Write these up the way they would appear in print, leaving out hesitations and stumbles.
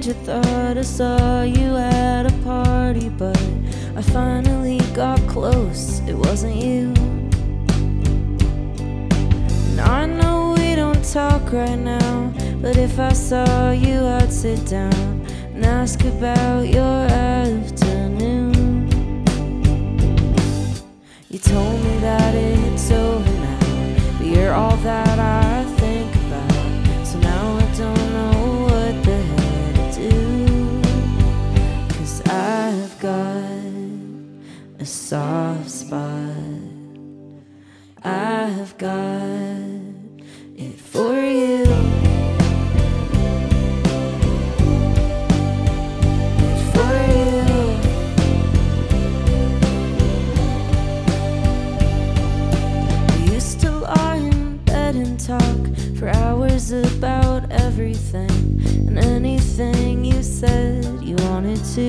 I thought I saw you at a party, but I finally got close. It wasn't you. And I know we don't talk right now, but if I saw you, I'd sit down and ask about your afternoon. You told me that it's over now, but you're all that I think about. So now I don't know. A soft spot, I have got it for you. It for you. I used to lie in bed and talk for hours about everything and anything you said you wanted to.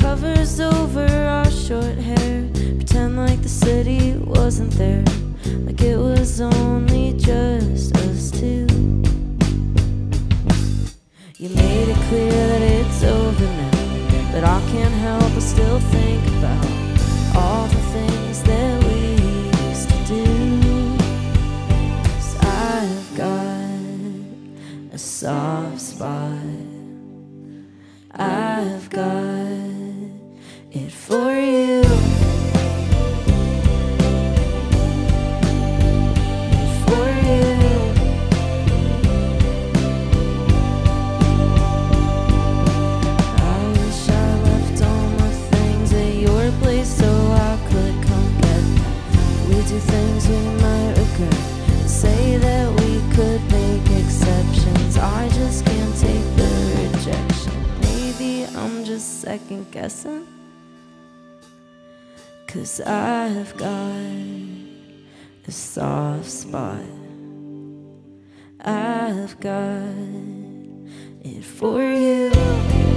Covers over our short hair, pretend like the city wasn't there, like it was only just us two. You made it clear that it's over now, but I can't help but still think about all the things that we used to do. 'Cause I've got a soft spot, I've got it for you. It for you. I wish I left all my things at your place so I could come get them. We do things we might regret, say that we could make exceptions. I just can't take the rejection. Maybe I'm just second guessing, 'cause I've got a soft spot, I've got it for you.